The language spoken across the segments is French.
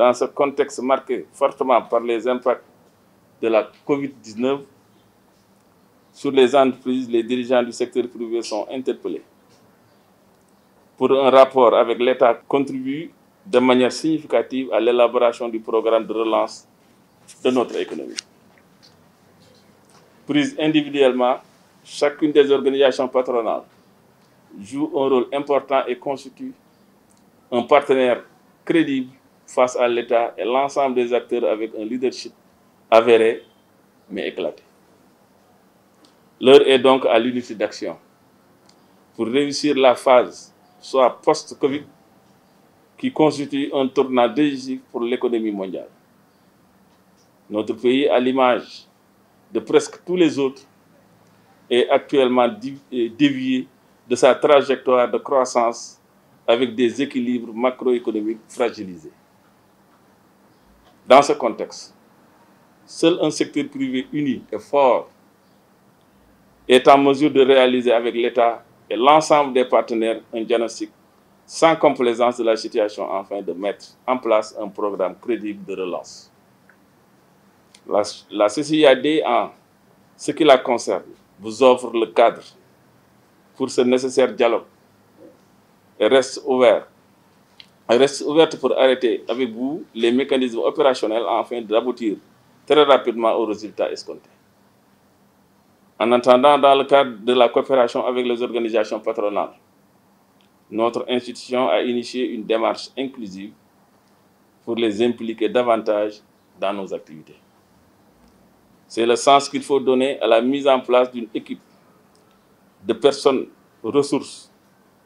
Dans ce contexte marqué fortement par les impacts de la COVID-19 sur les entreprises, les dirigeants du secteur privé sont interpellés pour un rapport avec l'État contribue de manière significative à l'élaboration du programme de relance de notre économie. Prise individuellement, chacune des organisations patronales joue un rôle important et constitue un partenaire crédible face à l'État et l'ensemble des acteurs avec un leadership avéré mais éclaté. L'heure est donc à l'unité d'action pour réussir la phase, soit post-Covid, qui constitue un tournant décisif pour l'économie mondiale. Notre pays, à l'image de presque tous les autres, est actuellement dévié de sa trajectoire de croissance avec des équilibres macroéconomiques fragilisés. Dans ce contexte, seul un secteur privé uni et fort est en mesure de réaliser avec l'État et l'ensemble des partenaires un diagnostic sans complaisance de la situation afin de mettre en place un programme crédible de relance. La CCIAD, en ce qui la concerne, vous offre le cadre pour ce nécessaire dialogue et reste ouverte pour arrêter avec vous les mécanismes opérationnels afin d'aboutir très rapidement aux résultats escomptés. En attendant, dans le cadre de la coopération avec les organisations patronales, notre institution a initié une démarche inclusive pour les impliquer davantage dans nos activités. C'est le sens qu'il faut donner à la mise en place d'une équipe de personnes ressources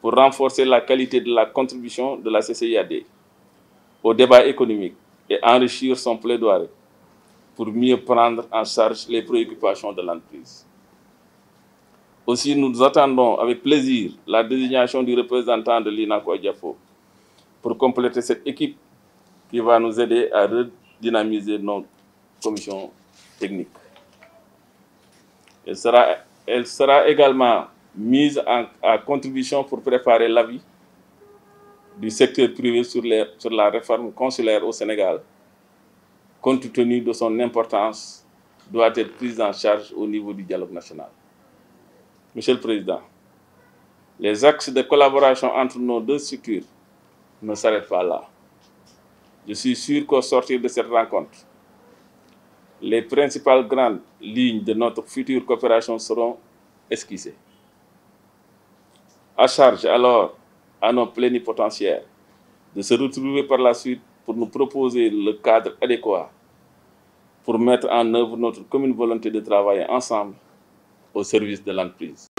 pour renforcer la qualité de la contribution de la CCIAD au débat économique et enrichir son plaidoyer pour mieux prendre en charge les préoccupations de l'entreprise. Aussi, nous attendons avec plaisir la désignation du représentant de l'INA Koua-Djafo pour compléter cette équipe qui va nous aider à redynamiser notre commission technique. Elle sera également mise à contribution pour préparer l'avis du secteur privé sur la réforme consulaire au Sénégal. Compte tenu de son importance, doit être prise en charge au niveau du dialogue national. Monsieur le Président, les axes de collaboration entre nos deux structures ne s'arrêtent pas là. Je suis sûr qu'au sortir de cette rencontre, les principales grandes lignes de notre future coopération seront esquissées. À charge alors à nos plénipotentiaires de se retrouver par la suite pour nous proposer le cadre adéquat pour mettre en œuvre notre commune volonté de travailler ensemble au service de l'entreprise.